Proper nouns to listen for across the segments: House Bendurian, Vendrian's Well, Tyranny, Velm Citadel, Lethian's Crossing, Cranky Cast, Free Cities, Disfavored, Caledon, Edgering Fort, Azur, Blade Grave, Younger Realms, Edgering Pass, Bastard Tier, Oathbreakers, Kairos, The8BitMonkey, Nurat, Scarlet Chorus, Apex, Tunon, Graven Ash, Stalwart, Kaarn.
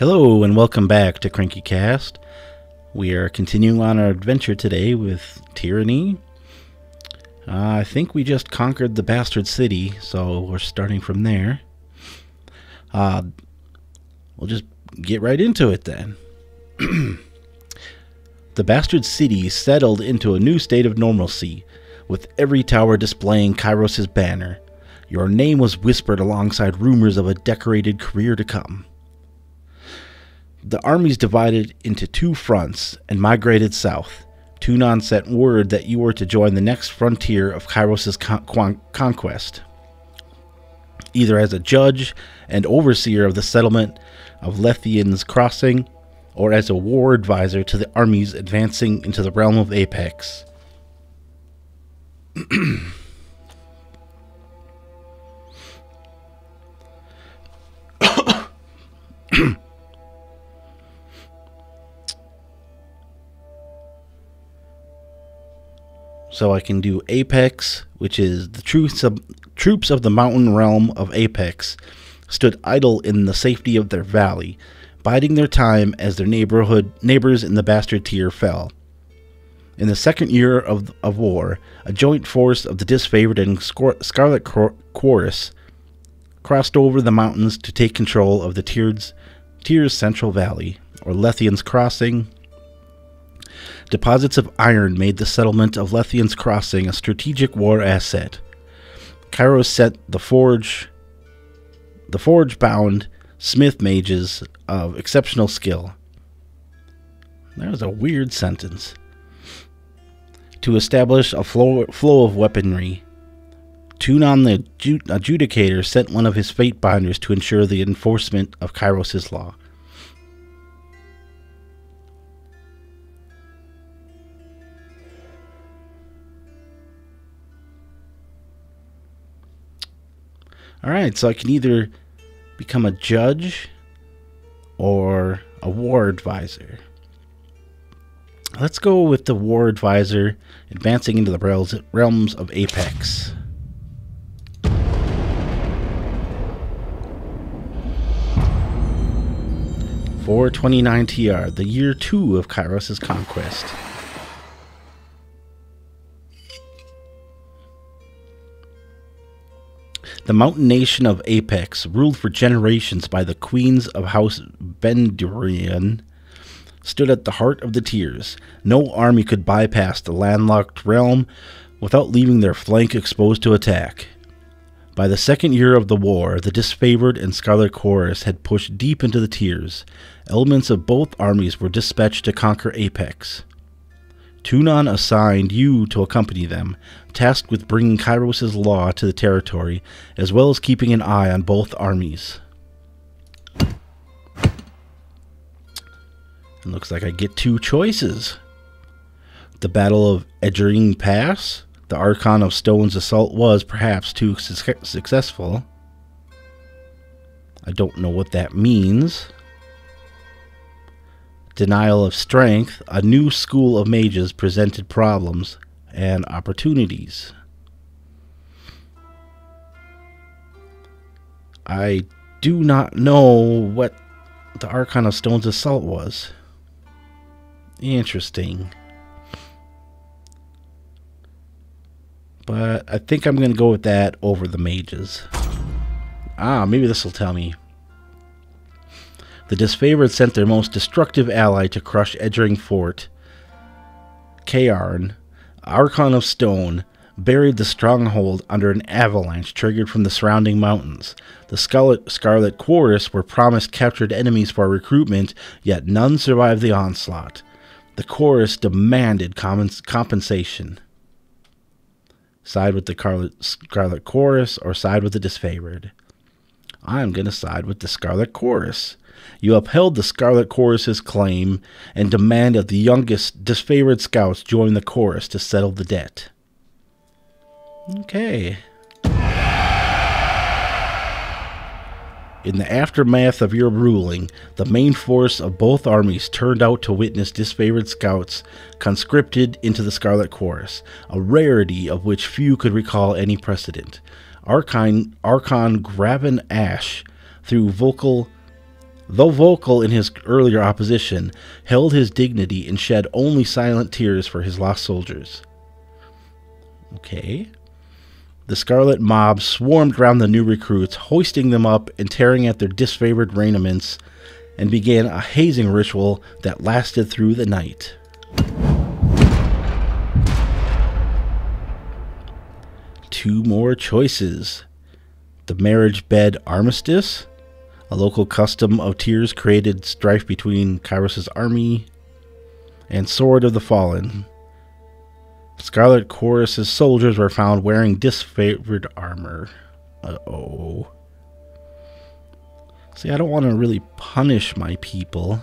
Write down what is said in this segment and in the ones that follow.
Hello and welcome back to Cranky Cast. We are continuing on our adventure today with Tyranny. I think we just conquered the Bastard City, so we're starting from there. We'll just get right into it then. The Bastard City settled into a new state of normalcy, with every tower displaying Kairos' banner. Your name was whispered alongside rumors of a decorated career to come. The armies divided into two fronts and migrated south. Tunon sent word that you were to join the next frontier of Kairos' conquest, either as a judge and overseer of the settlement of Lethian's Crossing, or as a war advisor to the armies advancing into the realm of Apex. So I can do Apex, which is the troops of the mountain realm of Apex stood idle in the safety of their valley, biding their time as their neighbors in the Bastard Tier fell. In the second year of war, a joint force of the Disfavored and Scarlet Chorus crossed over the mountains to take control of the Tier's central valley, or Lethian's Crossing. Deposits of iron made the settlement of Lethian's Crossing a strategic war asset. Kairos sent the forge-bound smith mages of exceptional skill. That was a weird sentence. To establish a flow of weaponry. Tunon the adjudicator sent one of his fate binders to ensure the enforcement of Kairos' law. Alright, so I can either become a judge or a war advisor. Let's go with the war advisor, advancing into the realms of Apex. (429 TR), the year 2 of Kairos' conquest. The mountain nation of Apex, ruled for generations by the queens of House Bendurian, stood at the heart of the Tiers. No army could bypass the landlocked realm without leaving their flank exposed to attack. By the second year of the war, the Disfavored and Scarlet Chorus had pushed deep into the Tiers. Elements of both armies were dispatched to conquer Apex. Tunon assigned you to accompany them, tasked with bringing Kairos' law to the territory, as well as keeping an eye on both armies. It looks like I get two choices. The Battle of Edgering Pass. The Archon of Stone's assault was perhaps too successful. I don't know what that means. Denial of Strength, a new school of mages presented problems and opportunities. I do not know what the Archon of Stone's assault was. Interesting. But I think I'm going to go with that over the mages. Ah, maybe this will tell me. The Disfavored sent their most destructive ally to crush Edgering Fort. Kaarn, Archon of Stone, buried the stronghold under an avalanche triggered from the surrounding mountains. The Scarlet Chorus were promised captured enemies for recruitment, yet none survived the onslaught. The Chorus demanded compensation. Side with the Scarlet Chorus or side with the Disfavored? I'm going to side with the Scarlet Chorus. You upheld the Scarlet Chorus's claim and demand that the youngest Disfavored scouts join the Chorus to settle the debt. Okay. In the aftermath of your ruling, the main force of both armies turned out to witness Disfavored scouts conscripted into the Scarlet Chorus, a rarity of which few could recall any precedent. Archon Graven Ash, through vocal though vocal in his earlier opposition, held his dignity and shed only silent tears for his lost soldiers. Okay. The Scarlet Mob swarmed round the new recruits, hoisting them up and tearing at their disfavored raiments, and began a hazing ritual that lasted through the night. Two more choices. The marriage bed armistice, a local custom of tears created strife between Kairos' army, and Sword of the Fallen. Scarlet Chorus' soldiers were found wearing disfavored armor. Uh-oh. See, I don't want to really punish my people.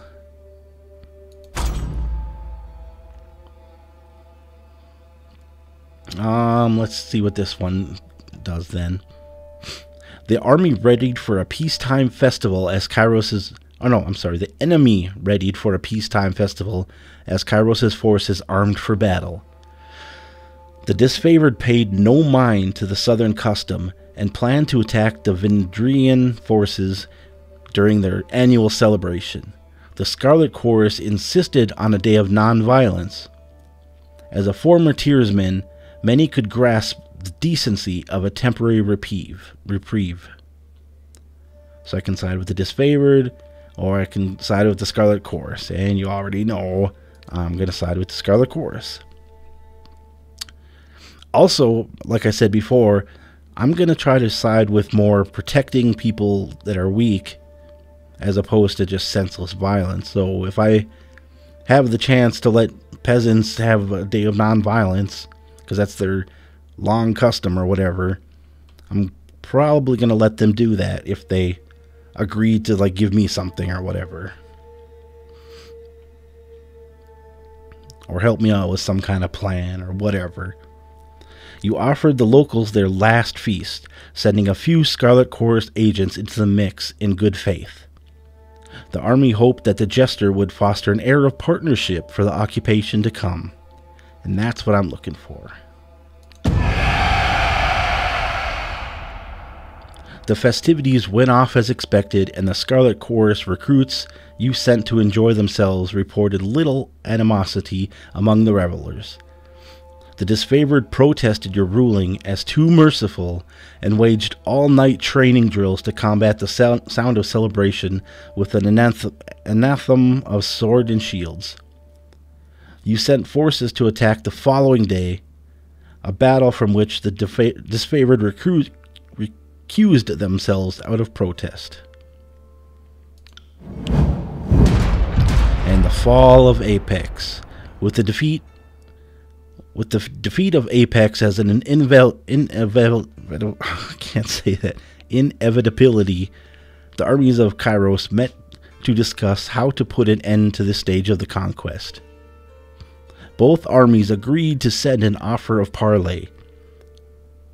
Let's see what this one does then. The army readied for a peacetime festival as Kairos's... Oh no, I'm sorry. The enemy readied for a peacetime festival as Kairos's forces armed for battle. The disfavored paid no mind to the southern custom and planned to attack the Vendrian forces during their annual celebration. The Scarlet Chorus insisted on a day of non-violence. As a former tearsman, many could grasp the decency of a temporary reprieve. So I can side with the disfavored, or I can side with the Scarlet Chorus. And you already know I'm going to side with the Scarlet Chorus. Also, like I said before, I'm going to try to side with more protecting people that are weak as opposed to just senseless violence. So if I have the chance to let peasants have a day of non-violence, because that's their long custom or whatever, I'm probably going to let them do that if they agree to, like, give me something or whatever. Or help me out with some kind of plan or whatever. You offered the locals their last feast, sending a few Scarlet Chorus agents into the mix in good faith. The army hoped that the jester would foster an air of partnership for the occupation to come. And that's what I'm looking for. The festivities went off as expected, and the Scarlet Chorus recruits you sent to enjoy themselves reported little animosity among the revelers. The disfavored protested your ruling as too merciful and waged all-night training drills to combat the sound of celebration with an anathema of sword and shields. You sent forces to attack the following day, a battle from which the disfavored recruits recused themselves out of protest. And the fall of Apex. With the defeat of Apex as an inevitability, the armies of Kairos met to discuss how to put an end to this stage of the conquest. Both armies agreed to send an offer of parley.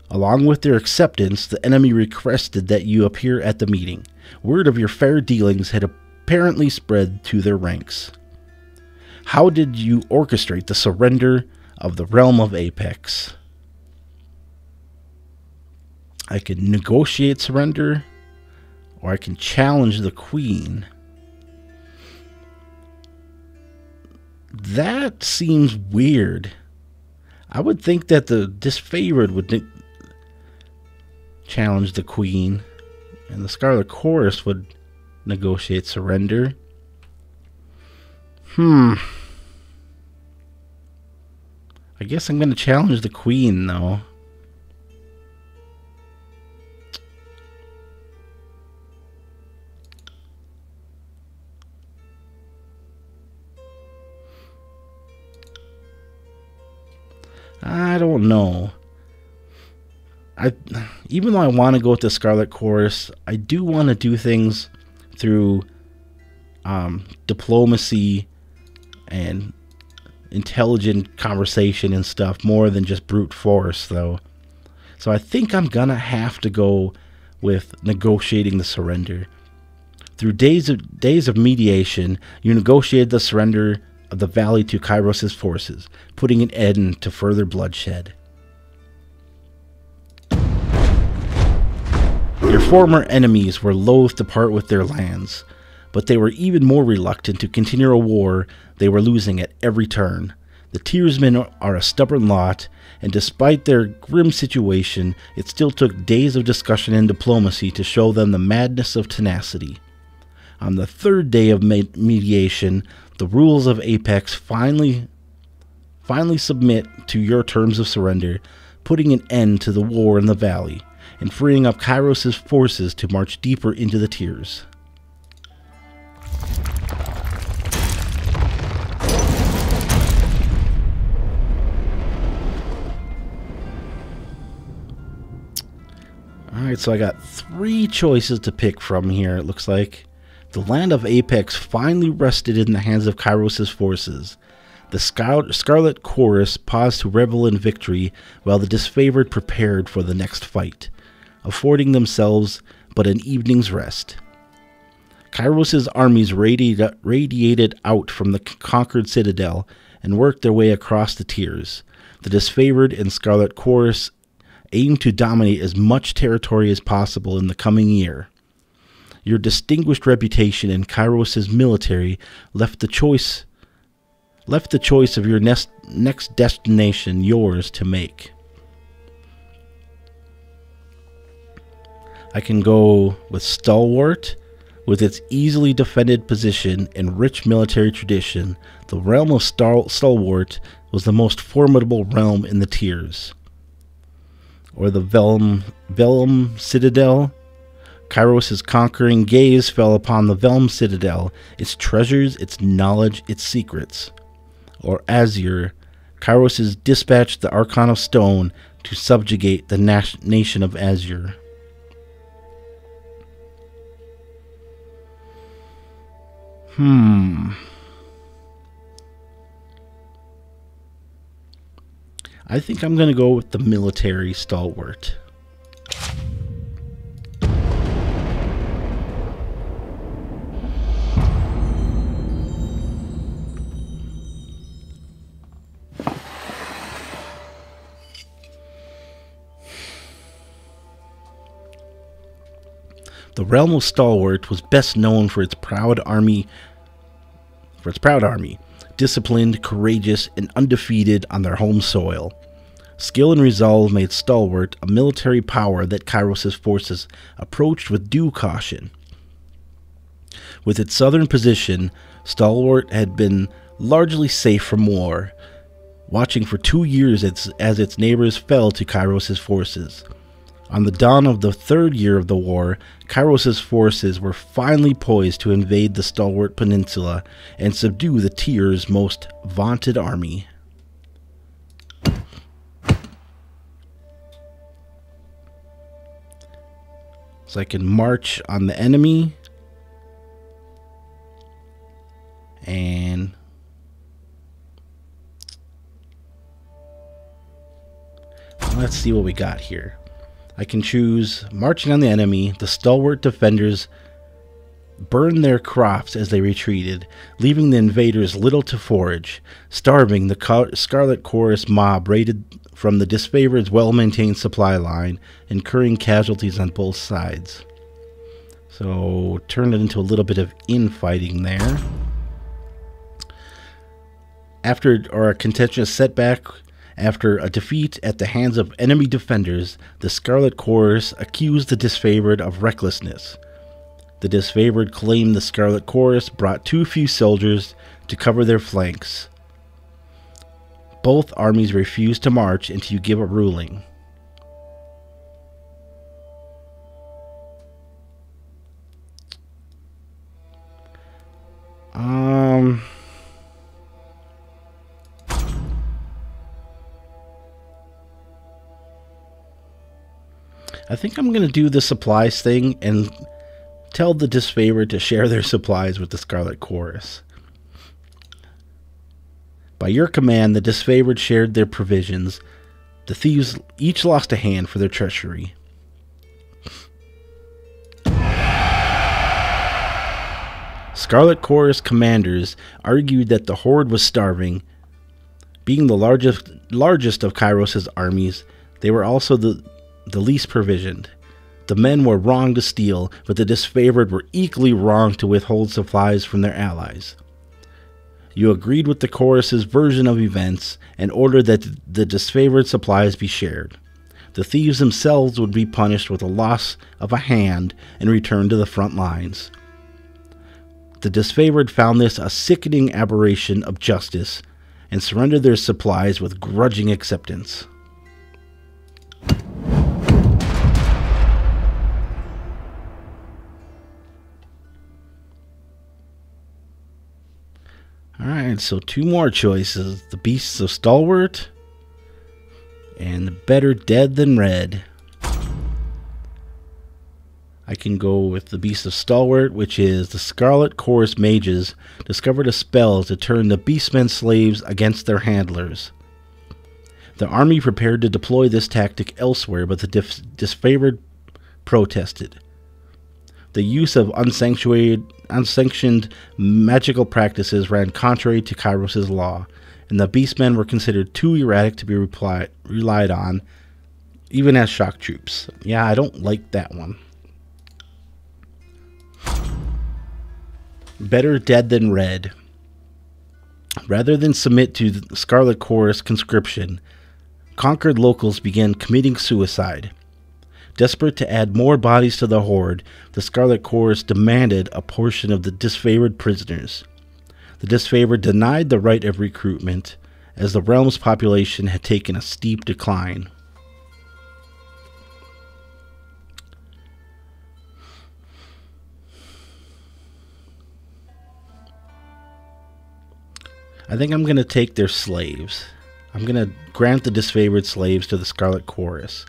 Along with their acceptance, the enemy requested that you appear at the meeting. Word of your fair dealings had apparently spread to their ranks. How did you orchestrate the surrender of the realm of Apex? I can negotiate surrender, or I can challenge the queen. That seems weird. I would think that the disfavored would challenge the queen, and the Scarlet Chorus would negotiate surrender. I guess I'm going to challenge the queen, though. I don't know. Even though I want to go with the Scarlet Chorus, I do want to do things through diplomacy and intelligent conversation and stuff, more than just brute force, though. So I think I'm gonna have to go with negotiating the surrender. Through days of mediation, you negotiated the surrender of the valley to Kairos' forces, putting an end to further bloodshed. Your former enemies were loath to part with their lands, but they were even more reluctant to continue a war they were losing at every turn. The Tiersmen are a stubborn lot, and despite their grim situation, it still took days of discussion and diplomacy to show them the madness of tenacity. On the third day of mediation, the rules of Apex finally submit to your terms of surrender, putting an end to the war in the valley, and freeing up Kairos' forces to march deeper into the Tiers. Alright, so I got three choices to pick from here, it looks like. The land of Apex finally rested in the hands of Kairos' forces. The Scarlet Chorus paused to revel in victory while the Disfavored prepared for the next fight, affording themselves but an evening's rest. Kairos' armies radiated out from the conquered citadel and worked their way across the Tiers. The Disfavored and Scarlet Chorus aimed to dominate as much territory as possible in the coming year. Your distinguished reputation and Kairos' military left the choice of your next destination yours to make. I can go with Stalwart. With its easily defended position and rich military tradition, the realm of Stalwart was the most formidable realm in the Tiers. Or the Velm Citadel. Kairos' conquering gaze fell upon the Velm Citadel, its treasures, its knowledge, its secrets. Or Azur, Kairos dispatched the Archon of Stone to subjugate the nation of Azur. I think I'm going to go with the military Stalwart. The realm of Stalwart was best known for its proud army, disciplined, courageous, and undefeated on their home soil. Skill and resolve made Stalwart a military power that Kairos' forces approached with due caution. With its southern position, Stalwart had been largely safe from war, watching for 2 years as its neighbors fell to Kairos' forces. On the dawn of the third year of the war, Kairos' forces were finally poised to invade the Stalwart Peninsula and subdue the Tier's most vaunted army. So I can march on the enemy and let's see what we got here. I can choose marching on the enemy. The Stalwart defenders burned their crops as they retreated, leaving the invaders little to forage. Starving, the Scarlet Chorus mob raided from the Disfavored's well-maintained supply line, incurring casualties on both sides. So, turned it into a little bit of infighting there. After a contentious setback, after a defeat at the hands of enemy defenders, the Scarlet Chorus accused the Disfavored of recklessness. The Disfavored claimed the Scarlet Chorus brought too few soldiers to cover their flanks. Both armies refused to march until you give a ruling. I think I'm going to do the supplies thing and tell the Disfavored to share their supplies with the Scarlet Chorus. By your command, the Disfavored shared their provisions. The thieves each lost a hand for their treachery. Scarlet Chorus commanders argued that the horde was starving. Being the largest of Kairos' armies, they were also the least provisioned. The men were wrong to steal, but the disfavored were equally wrong to withhold supplies from their allies. You agreed with the Chorus's version of events and ordered that the disfavored supplies be shared. The thieves themselves would be punished with a loss of a hand and returned to the front lines. The disfavored found this a sickening aberration of justice and surrendered their supplies with grudging acceptance. Alright, so two more choices. The Beasts of Stalwart and the Better Dead Than Red. I can go with the Beasts of Stalwart, which is the Scarlet Chorus mages discovered a spell to turn the beastmen slaves against their handlers. The army prepared to deploy this tactic elsewhere, but the disfavored protested. The use of unsanctioned magical practices ran contrary to Kairos' law, and the beastmen were considered too erratic to be relied on, even as shock troops. Yeah, I don't like that one. Better Dead Than Red. Rather than submit to the Scarlet Chorus conscription, conquered locals began committing suicide. Desperate to add more bodies to the horde, the Scarlet Chorus demanded a portion of the disfavored prisoners. The disfavored denied the right of recruitment, as the realm's population had taken a steep decline. I think I'm going to take their slaves. I'm going to grant the disfavored slaves to the Scarlet Chorus.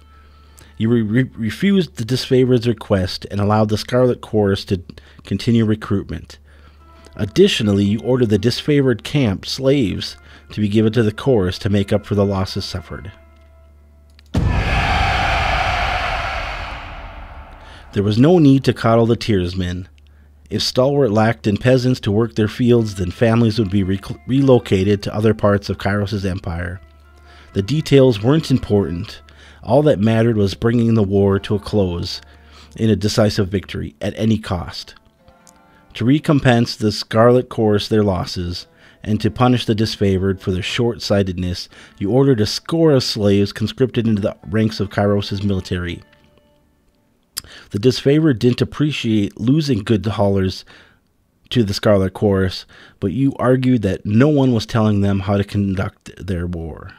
You refused the disfavored's request and allowed the Scarlet Chorus to continue recruitment. Additionally, you ordered the disfavored camp slaves to be given to the Chorus to make up for the losses suffered. There was no need to coddle the tiersmen. If Stalwart lacked in peasants to work their fields, then families would be relocated to other parts of Kairos' empire. The details weren't important. All that mattered was bringing the war to a close in a decisive victory at any cost. To recompense the Scarlet Chorus their losses and to punish the disfavored for their short-sightedness, you ordered a score of slaves conscripted into the ranks of Kairos' military. The disfavored didn't appreciate losing good haulers to the Scarlet Chorus, but you argued that no one was telling them how to conduct their war.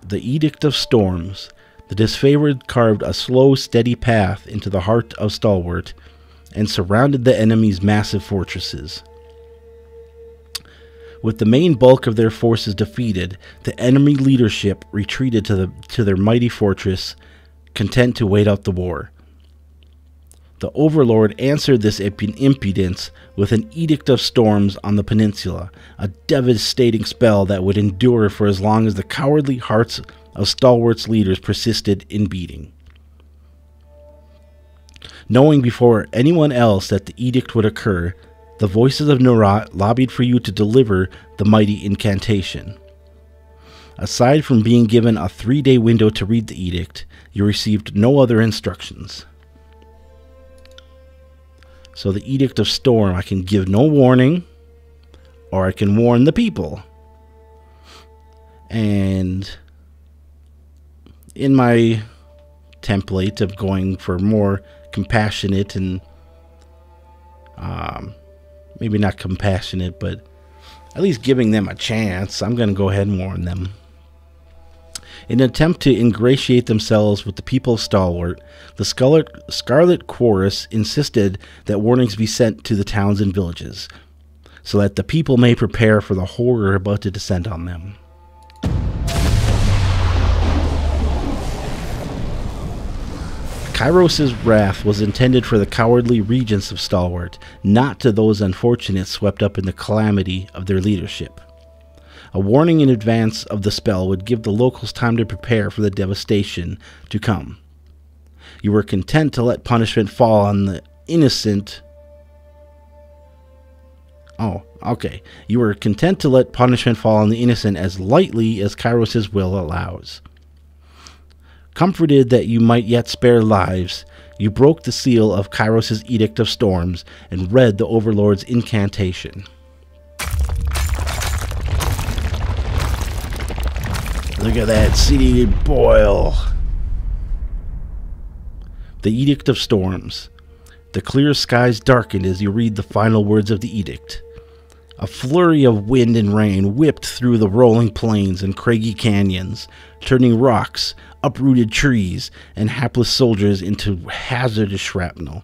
The Edict of Storms. The disfavored carved a slow, steady path into the heart of Stalwart and surrounded the enemy's massive fortresses. With the main bulk of their forces defeated, the enemy leadership retreated to their mighty fortress, content to wait out the war. The Overlord answered this impudence with an Edict of Storms on the peninsula, a devastating spell that would endure for as long as the cowardly hearts of Stalwart's leaders persisted in beating. Knowing before anyone else that the edict would occur, the voices of Nurat lobbied for you to deliver the mighty incantation. Aside from being given a 3-day window to read the edict, you received no other instructions. So the Edict of Storm, I can give no warning, or I can warn the people. And in my template of going for more compassionate and maybe not compassionate, but at least giving them a chance, I'm going to go ahead and warn them. In an attempt to ingratiate themselves with the people of Stalwart, the Scarlet Chorus insisted that warnings be sent to the towns and villages, so that the people may prepare for the horror about to descend on them. Kairos' wrath was intended for the cowardly regents of Stalwart, not to those unfortunate swept up in the calamity of their leadership. A warning in advance of the spell would give the locals time to prepare for the devastation to come. You were content to let punishment fall on the innocent. Oh, Okay, you are content to let punishment fall on the innocent as lightly as Kairos' will allows. Comforted that you might yet spare lives, you broke the seal of Kairos' Edict of Storms and read the Overlord's incantation. Look at that city boil! The Edict of Storms. The clear skies darkened as you read the final words of the edict. A flurry of wind and rain whipped through the rolling plains and craggy canyons, turning rocks, uprooted trees, and hapless soldiers into hazardous shrapnel.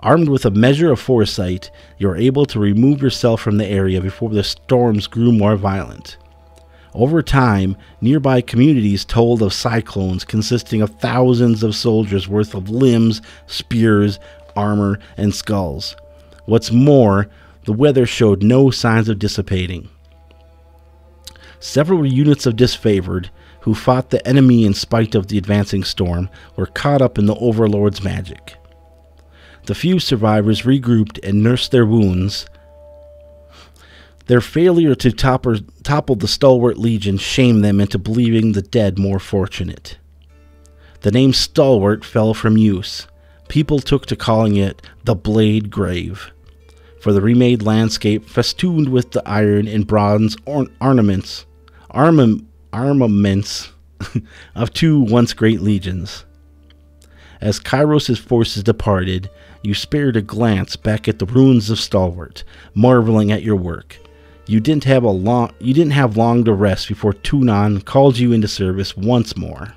Armed with a measure of foresight, you are able to remove yourself from the area before the storms grew more violent. Over time, nearby communities told of cyclones consisting of thousands of soldiers worth of limbs, spears, armor, and skulls. What's more, the weather showed no signs of dissipating. Several units of Disfavored, who fought the enemy in spite of the advancing storm, were caught up in the Overlord's magic. The few survivors regrouped and nursed their wounds. Their failure to topple the Stalwart Legion shamed them into believing the dead more fortunate. The name Stalwart fell from use. People took to calling it the Blade Grave, for the remade landscape festooned with the iron and bronze armaments of two once great legions. As Kairos' forces departed, you spared a glance back at the ruins of Stalwart, marveling at your work. You didn't have long to rest before Tunon called you into service once more.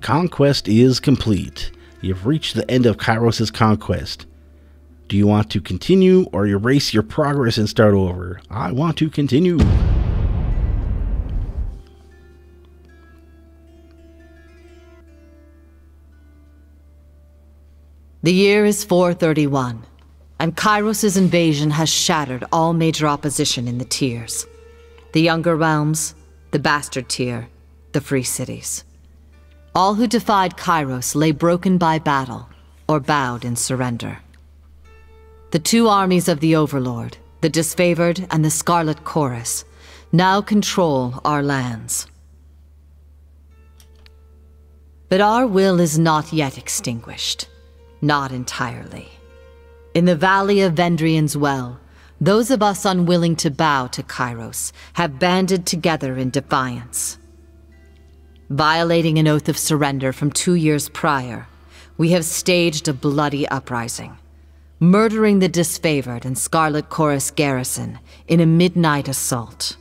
Conquest is complete. You've reached the end of Kairos' conquest. Do you want to continue or erase your progress and start over? I want to continue. The year is 431, and Kairos' invasion has shattered all major opposition in the tiers. The Younger Realms, the Bastard Tier, the Free Cities. All who defied Kairos lay broken by battle, or bowed in surrender. The two armies of the Overlord, the Disfavored and the Scarlet Chorus, now control our lands. But our will is not yet extinguished. Not entirely. In the Valley of Vendrian's Well, those of us unwilling to bow to Kairos have banded together in defiance. Violating an oath of surrender from 2 years prior, we have staged a bloody uprising, murdering the Disfavored and Scarlet Chorus garrison in a midnight assault.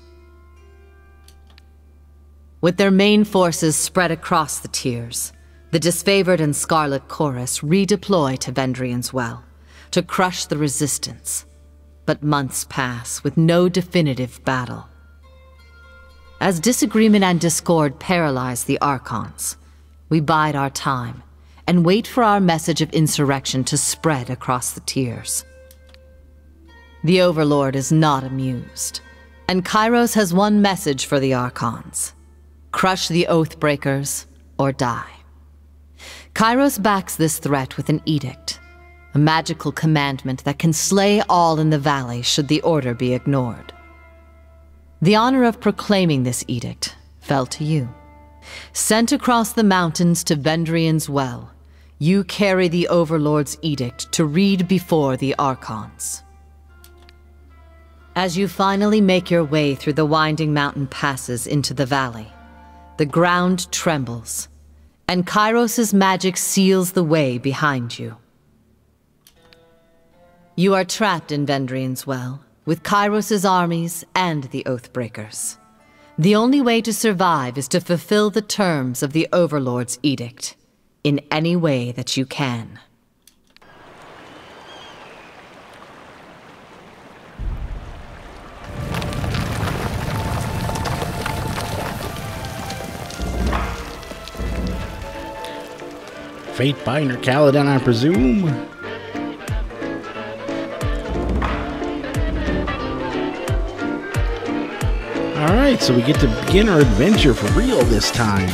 With their main forces spread across the tiers, the Disfavored and Scarlet Chorus redeploy to Vendrian's Well to crush the resistance, but months pass with no definitive battle. As disagreement and discord paralyze the Archons, we bide our time and wait for our message of insurrection to spread across the tiers. The Overlord is not amused, and Kairos has one message for the Archons: crush the Oathbreakers or die. Kairos backs this threat with an edict, a magical commandment that can slay all in the valley should the order be ignored. The honor of proclaiming this edict fell to you. Sent across the mountains to Vendrian's Well, you carry the Overlord's edict to read before the Archons. As you finally make your way through the winding mountain passes into the valley, the ground trembles, and Kairos' magic seals the way behind you. You are trapped in Vendrian's Well, with Kairos' armies and the Oathbreakers. The only way to survive is to fulfill the terms of the Overlord's edict, in any way that you can. Fate Binder Caledon, I presume? Alright, so we get to begin our adventure for real this time.